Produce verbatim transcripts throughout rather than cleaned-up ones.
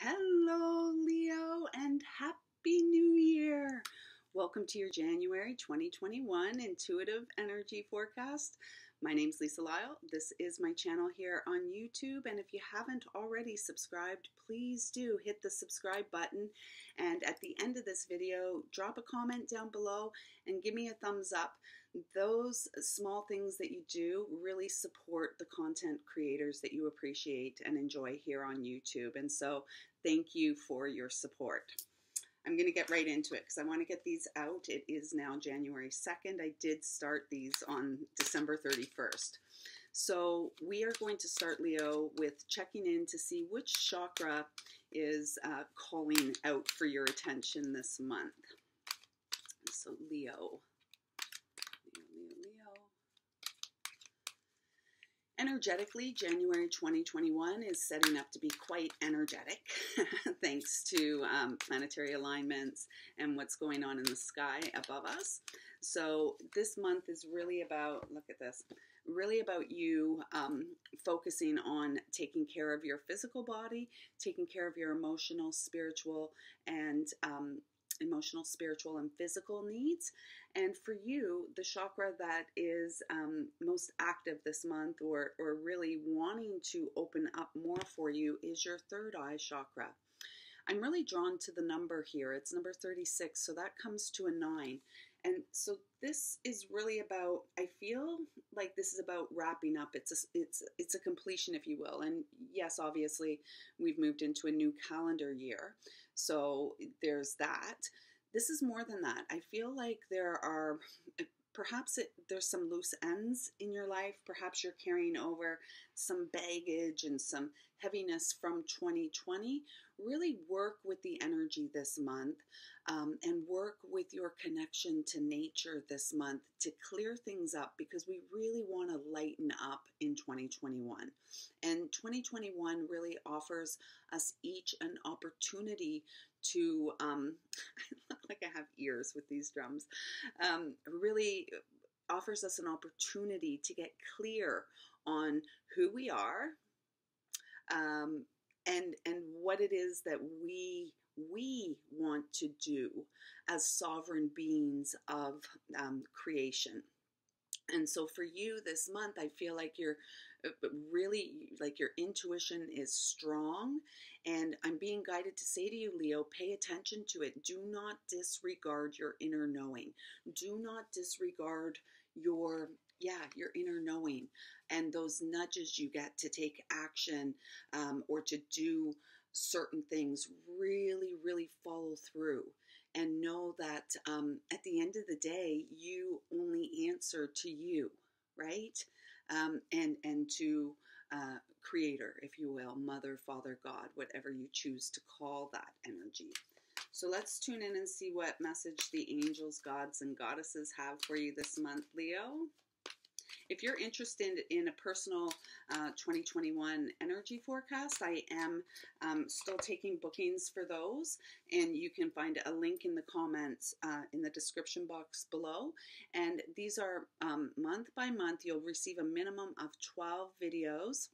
Hello, Leo, and Happy New Year. Welcome to your January twenty twenty-one Intuitive Energy Forecast. My name's Lisa Lyle. This is my channel here on YouTube, and if you haven't already subscribed, please do hit the subscribe button, and at the end of this video, drop a comment down below and give me a thumbs up. Those small things that you do really support the content creators that you appreciate and enjoy here on YouTube, and so thank you for your support. I'm going to get right into it because I want to get these out. It is now January second. I did start these on December thirty-first. So we are going to start, Leo, with checking in to see which chakra is uh, calling out for your attention this month. So Leo, Leo, Leo, Leo. Energetically, January twenty twenty-one is setting up to be quite energetic thanks to um, planetary alignments and what's going on in the sky above us. So this month is really about, look at this, really about you um, focusing on taking care of your physical body, taking care of your emotional, spiritual, and um, emotional, spiritual, and physical needs. And for you, the chakra that is um, most active this month or, or really wanting to open up more for you is your third eye chakra. I'm really drawn to the number here. It's number thirty-six, so that comes to a nine. And so this is really about, I feel like this is about wrapping up. It's a, it's, it's a completion, if you will. And yes, obviously, we've moved into a new calendar year. So there's that. This is more than that. I feel like there are, perhaps it, there's some loose ends in your life. Perhaps you're carrying over some baggage and some heaviness from twenty twenty. Really work with the energy this month um, and work with your connection to nature this month to clear things up, because we really want to lighten up in twenty twenty-one. And twenty twenty-one really offers us each an opportunity to, um, I look like I have ears with these drums, um, really offers us an opportunity to get clear on who we are, um, And, and what it is that we, we want to do as sovereign beings of um, creation. And so for you this month, I feel like you're really, like your intuition is strong. And I'm being guided to say to you, Leo, pay attention to it. Do not disregard your inner knowing. Do not disregard your Yeah, your inner knowing and those nudges you get to take action um, or to do certain things. Really, really follow through and know that um, at the end of the day, you only answer to you, right? Um, and, and to uh, Creator, if you will, Mother, Father, God, whatever you choose to call that energy. So let's tune in and see what message the angels, gods, and goddesses have for you this month, Leo. If you're interested in a personal uh, twenty twenty-one energy forecast, I am um, still taking bookings for those, and you can find a link in the comments uh, in the description box below. And these are um, month by month. You'll receive a minimum of twelve videos,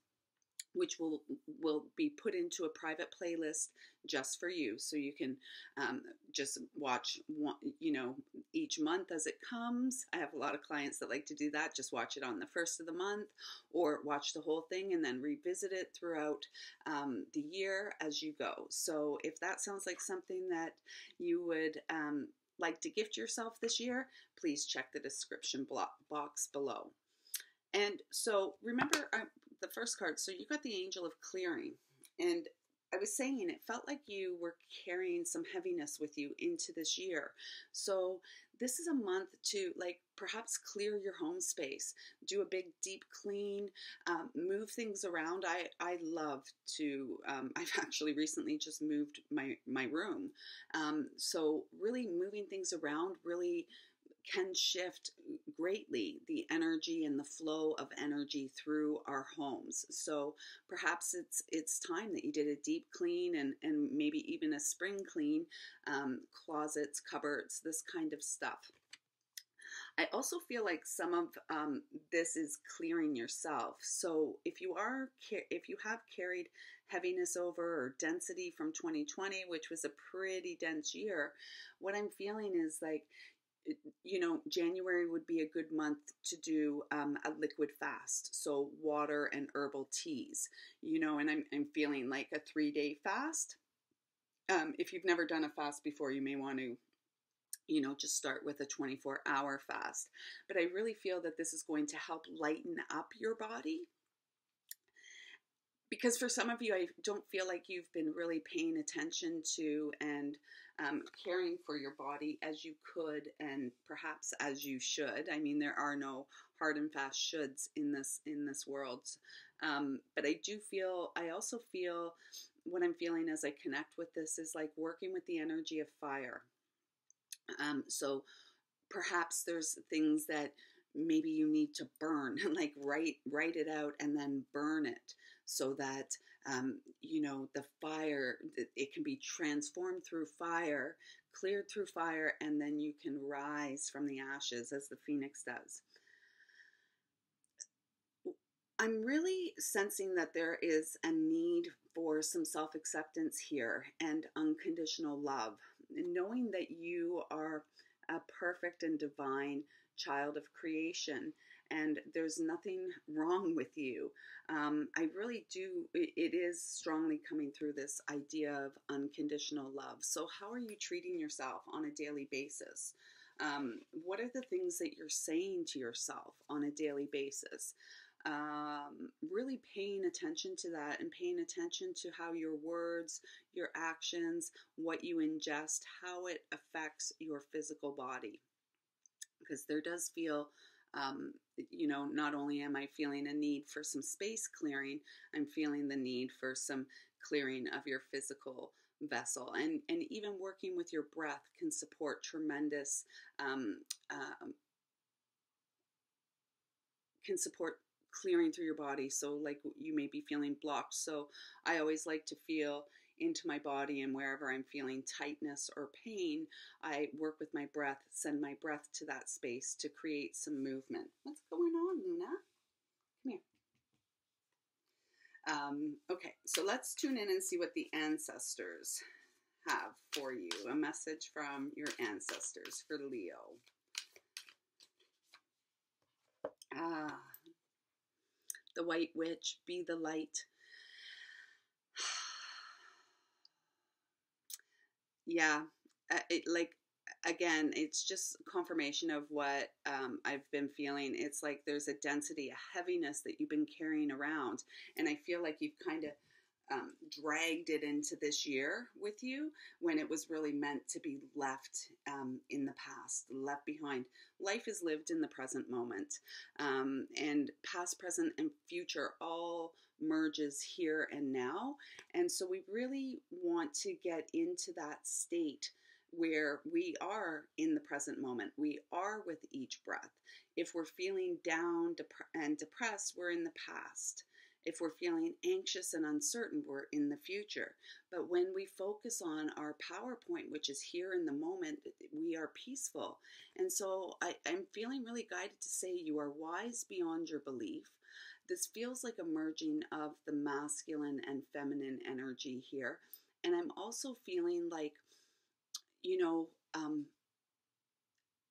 which will will be put into a private playlist just for you, so you can um, just watch one, you know, each month as it comes. I have a lot of clients that like to do that, just watch it on the first of the month, or watch the whole thing and then revisit it throughout um, the year as you go. So if that sounds like something that you would um, like to gift yourself this year, please check the description box below. And so remember, I, the first card, so you got the angel of clearing, and I was saying it felt like you were carrying some heaviness with you into this year. So this is a month to, like, perhaps clear your home space, do a big deep clean, um, move things around. I, I love to, um, I've actually recently just moved my, my room. Um, so really moving things around really can shift greatly the energy and the flow of energy through our homes. So perhaps it's it's time that you did a deep clean and, and maybe even a spring clean, um, closets, cupboards, this kind of stuff. I also feel like some of um, this is clearing yourself. So if you are, if you have carried heaviness over or density from twenty twenty, which was a pretty dense year, what I'm feeling is like, you know, January would be a good month to do um, a liquid fast. So water and herbal teas, you know, and I'm, I'm feeling like a three day fast. Um, if you've never done a fast before, you may want to, you know, just start with a twenty-four hour fast. But I really feel that this is going to help lighten up your body. Because for some of you, I don't feel like you've been really paying attention to and um, caring for your body as you could and perhaps as you should. I mean, there are no hard and fast shoulds in this in this world. Um, but I do feel, I also feel what I'm feeling as I connect with this is like working with the energy of fire. Um, so perhaps there's things that maybe you need to burn, like write, write it out and then burn it so that, um, you know, the fire, it can be transformed through fire, cleared through fire, and then you can rise from the ashes as the phoenix does. I'm really sensing that there is a need for some self-acceptance here and unconditional love. Knowing that you are a perfect and divine child of creation and there's nothing wrong with you. Um, I really do, it is strongly coming through this idea of unconditional love. So how are you treating yourself on a daily basis? Um, what are the things that you're saying to yourself on a daily basis? Um, really paying attention to that and paying attention to how your words, your actions, what you ingest, how it affects your physical body. Because there does feel, um, you know, not only am I feeling a need for some space clearing, I'm feeling the need for some clearing of your physical vessel. And, and even working with your breath can support tremendous, um, uh, can support clearing through your body. So like you may be feeling blocked. So I always like to feel into my body, and wherever I'm feeling tightness or pain, I work with my breath, send my breath to that space to create some movement. What's going on, Luna? Come here. Um, okay, so let's tune in and see what the ancestors have for you. A message from your ancestors for Leo. Ah. The White Witch, be the light. Yeah, it, like, again, it's just confirmation of what um, I've been feeling. It's like there's a density, a heaviness that you've been carrying around. And I feel like you've kind of um, dragged it into this year with you when it was really meant to be left um, in the past, left behind. Life is lived in the present moment. Um, and past, present, and future all merges here and now. And so we really want to get into that state where we are in the present moment. We are with each breath. If we're feeling down and depressed, we're in the past. If we're feeling anxious and uncertain, we're in the future. But when we focus on our power point, which is here in the moment, we are peaceful. And so I, I'm feeling really guided to say you are wise beyond your belief. This feels like a merging of the masculine and feminine energy here. And I'm also feeling like, you know, um,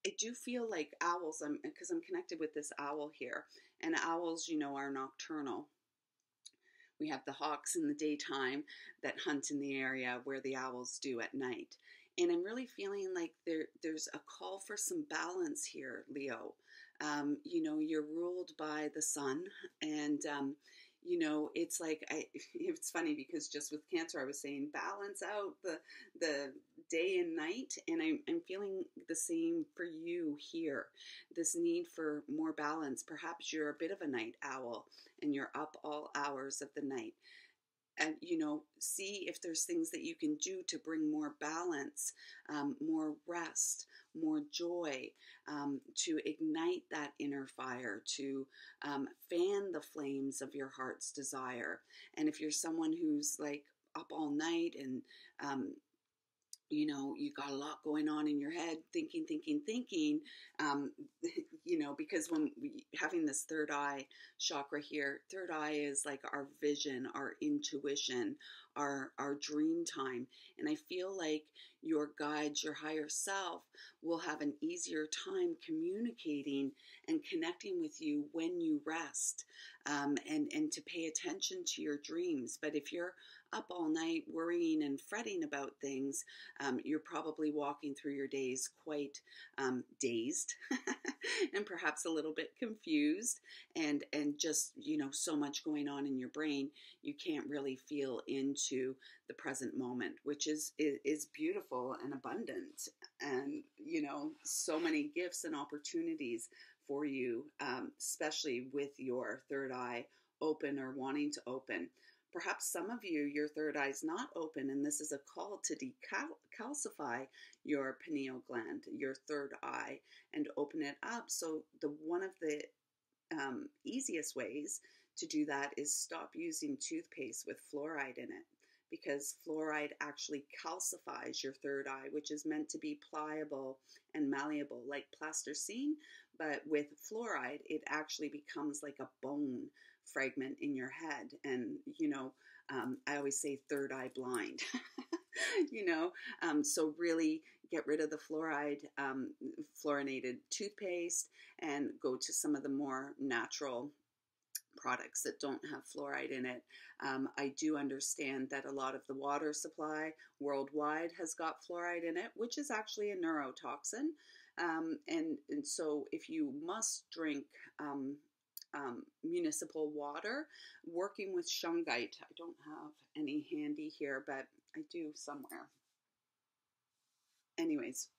I do feel like owls, I'm, because I'm connected with this owl here. And owls, you know, are nocturnal. We have the hawks in the daytime that hunt in the area where the owls do at night. And I'm really feeling like there, there's a call for some balance here, Leo. Um, you know, you're ruled by the sun, and, um, you know, it's like, I, it's funny because just with Cancer, I was saying balance out the, the day and night. And I'm, I'm feeling the same for you here, this need for more balance. Perhaps you're a bit of a night owl and you're up all hours of the night. And, you know, see if there's things that you can do to bring more balance, um, more rest, more joy, um, to ignite that inner fire, to um, fan the flames of your heart's desire. And if you're someone who's like up all night and, um, you know, you got a lot going on in your head, thinking, thinking, thinking, um, you know, because when we having this third eye chakra here, third eye is like our vision, our intuition, our, our dream time. And I feel like your guides, your higher self will have an easier time communicating and connecting with you when you rest, um, and, and to pay attention to your dreams. But if you're up all night worrying and fretting about things, um, you're probably walking through your days quite um, dazed and perhaps a little bit confused, and and just, you know, so much going on in your brain, you can't really feel into the present moment, which is is beautiful and abundant, and, you know, so many gifts and opportunities for you, um, especially with your third eye open or wanting to open. Perhaps some of you, your third eye's not open, and this is a call to decalcify your pineal gland, your third eye, and open it up. So the one of the um, easiest ways to do that is stop using toothpaste with fluoride in it, because fluoride actually calcifies your third eye, which is meant to be pliable and malleable, like plasticine, but with fluoride, it actually becomes like a bone fragment in your head. And, you know, um, I always say third eye blind, you know, um, so really get rid of the fluoride, um, fluorinated toothpaste, and go to some of the more natural products that don't have fluoride in it. Um, I do understand that a lot of the water supply worldwide has got fluoride in it, which is actually a neurotoxin. Um, and, and so if you must drink, um, Um, municipal water, working with shungite. I don't have any handy here, but I do somewhere. Anyways,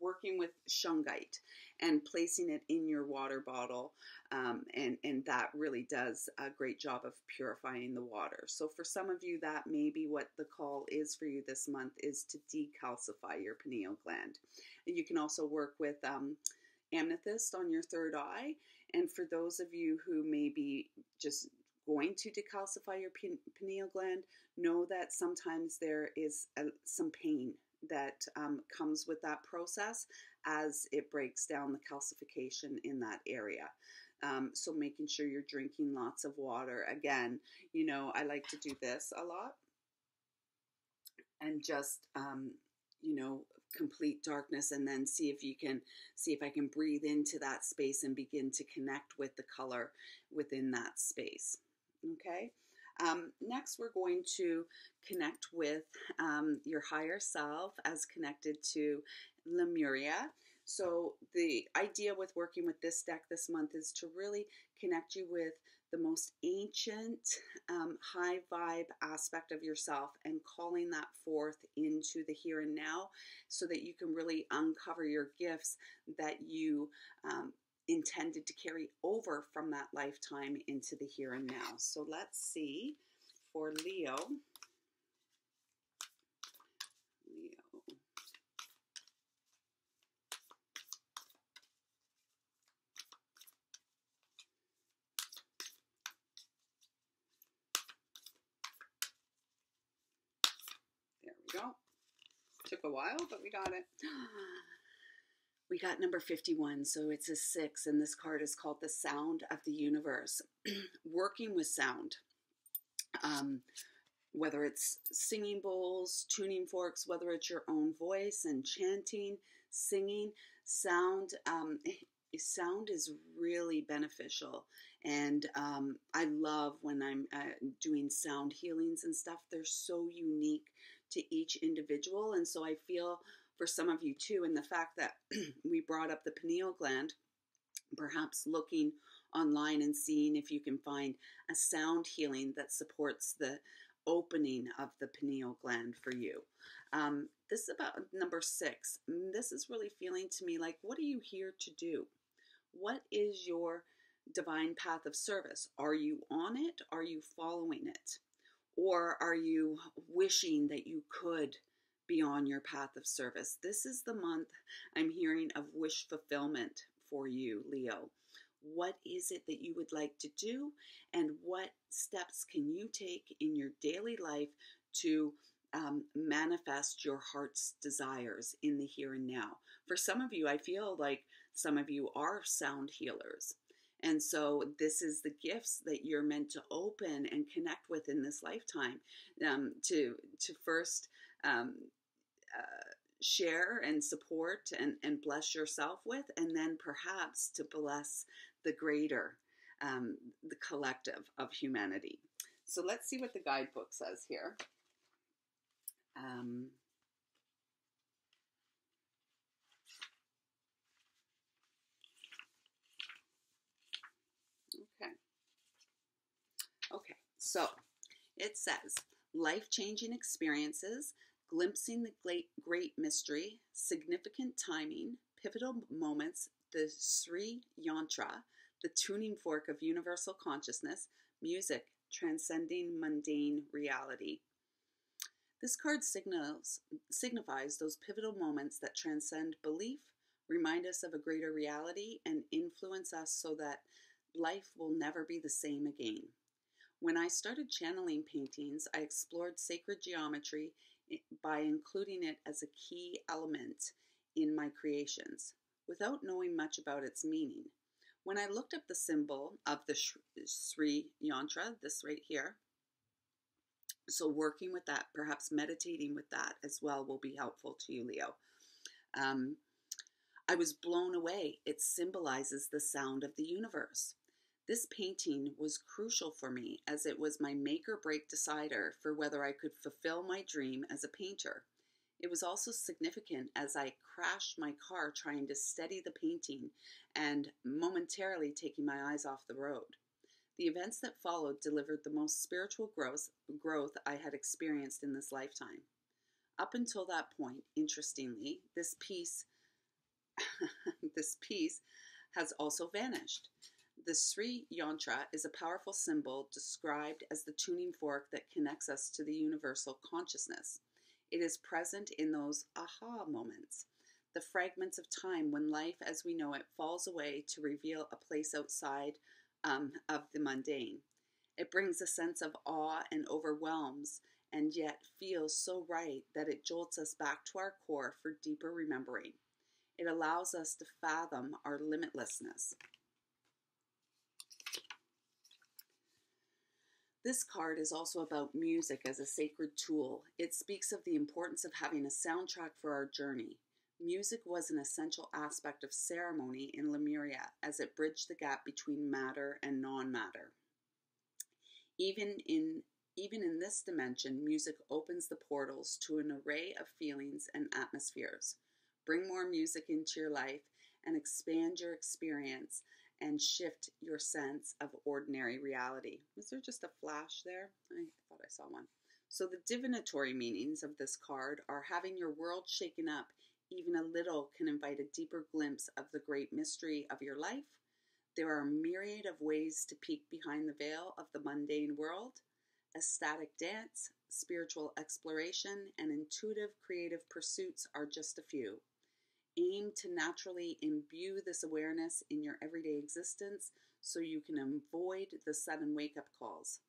working with shungite and placing it in your water bottle, um, and, and that really does a great job of purifying the water. So for some of you, that may be what the call is for you this month, is to decalcify your pineal gland. And you can also work with um, amethyst on your third eye. And for those of you who may be just going to decalcify your pineal gland, know that sometimes there is a, some pain that um, comes with that process as it breaks down the calcification in that area. Um, so making sure you're drinking lots of water. Again, you know, I like to do this a lot, and just, um, you know, complete darkness, and then see if you can see if I can breathe into that space and begin to connect with the color within that space. Okay. Um, next, we're going to connect with um, your higher self as connected to Lemuria. So the idea with working with this deck this month is to really connect you with the most ancient, um, high vibe aspect of yourself, and calling that forth into the here and now, so that you can really uncover your gifts that you um, intended to carry over from that lifetime into the here and now. So let's see for Leo. Leo. Took a while, but we got it. We got number fifty-one, so it's a six, and this card is called The Sound of the Universe. Working with sound, um, whether it's singing bowls, tuning forks, whether it's your own voice and chanting, singing, sound, um, sound is really beneficial. And um, I love when I'm uh, doing sound healings and stuff. They're so unique to each individual. And so I feel for some of you too, and the fact that we brought up the pineal gland, perhaps looking online and seeing if you can find a sound healing that supports the opening of the pineal gland for you. Um, this is about number six. This is really feeling to me like, what are you here to do? What is your divine path of service? Are you on it? Are you following it? Or are you wishing that you could be on your path of service? This is the month I'm hearing of wish fulfillment for you, Leo. What is it that you would like to do? And what steps can you take in your daily life to um, manifest your heart's desires in the here and now. For some of you, I feel like some of you are sound healers. And so this is the gifts that you're meant to open and connect with in this lifetime, um, to, to first um, uh, share and support and, and bless yourself with, and then perhaps to bless the greater, um, the collective of humanity. So let's see what the guidebook says here. Um, okay. Okay, so it says, life-changing experiences, glimpsing the great, great mystery, significant timing, pivotal moments, the Sri Yantra, the tuning fork of universal consciousness, music, transcending mundane reality. This card signals, signifies those pivotal moments that transcend belief, remind us of a greater reality, and influence us so that life will never be the same again. When I started channeling paintings, I explored sacred geometry by including it as a key element in my creations, without knowing much about its meaning. When I looked up the symbol of the Sri Yantra, this right here, so working with that, perhaps meditating with that as well, will be helpful to you, Leo. Um, I was blown away. It symbolizes the sound of the universe. This painting was crucial for me as it was my make or break decider for whether I could fulfill my dream as a painter. It was also significant as I crashed my car trying to steady the painting and momentarily taking my eyes off the road. The events that followed delivered the most spiritual growth, growth I had experienced in this lifetime. Up until that point, interestingly, this piece, this piece has also vanished. The Sri Yantra is a powerful symbol described as the tuning fork that connects us to the universal consciousness. It is present in those aha moments, the fragments of time when life as we know it falls away to reveal a place outside um, of the mundane. It brings a sense of awe and overwhelms, and yet feels so right that it jolts us back to our core for deeper remembering. It allows us to fathom our limitlessness. This card is also about music as a sacred tool. It speaks of the importance of having a soundtrack for our journey. Music was an essential aspect of ceremony in Lemuria as it bridged the gap between matter and non-matter. Even in, even in this dimension, music opens the portals to an array of feelings and atmospheres. Bring more music into your life and expand your experience and shift your sense of ordinary reality. Was there just a flash there? I thought I saw one. So the divinatory meanings of this card are having your world shaken up even a little can invite a deeper glimpse of the great mystery of your life. There are a myriad of ways to peek behind the veil of the mundane world. Ecstatic dance, spiritual exploration, and intuitive creative pursuits are just a few. Aim to naturally imbue this awareness in your everyday existence so you can avoid the sudden wake-up calls.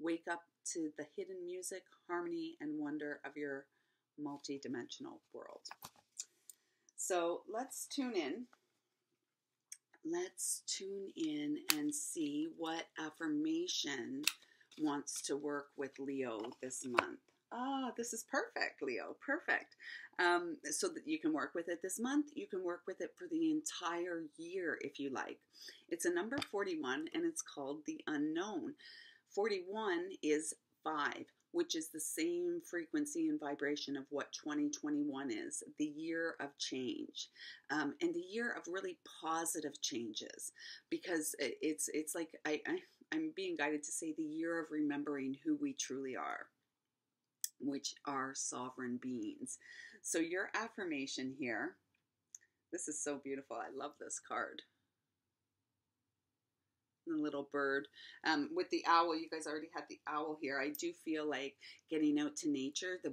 Wake up to the hidden music, harmony, and wonder of your multi-dimensional world. So let's tune in. Let's tune in and see what affirmation wants to work with Leo this month. Ah, this is perfect, Leo. Perfect. Um, so that you can work with it this month. You can work with it for the entire year if you like. It's a number forty-one and it's called The Unknown. forty-one is five, which is the same frequency and vibration of what twenty twenty-one is, the year of change, um, and the year of really positive changes, because it's, it's like I, I, I'm being guided to say the year of remembering who we truly are, which are sovereign beings. So your affirmation here, this is so beautiful. I love this card. The little bird um, with the owl. You guys already had the owl here. I do feel like getting out to nature. The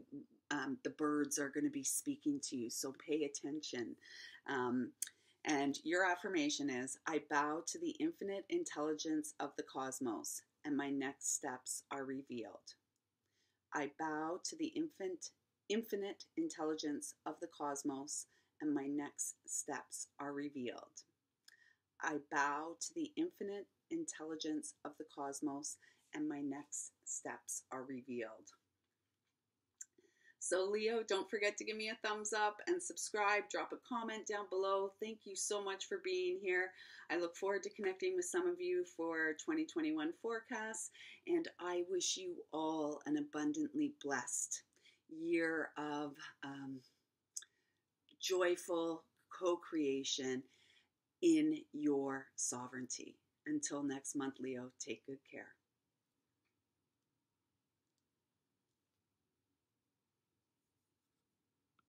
um, the birds are going to be speaking to you, so pay attention. Um, and your affirmation is, I bow to the infinite intelligence of the cosmos, and my next steps are revealed. I bow to the infant, infinite intelligence of the cosmos, and my next steps are revealed. I bow to the infinite intelligence of the cosmos, and my next steps are revealed. So Leo, don't forget to give me a thumbs up and subscribe. Drop a comment down below. Thank you so much for being here. I look forward to connecting with some of you for twenty twenty-one forecasts, and I wish you all an abundantly blessed year of um, joyful co-creation in your sovereignty. Until next month, Leo, take good care.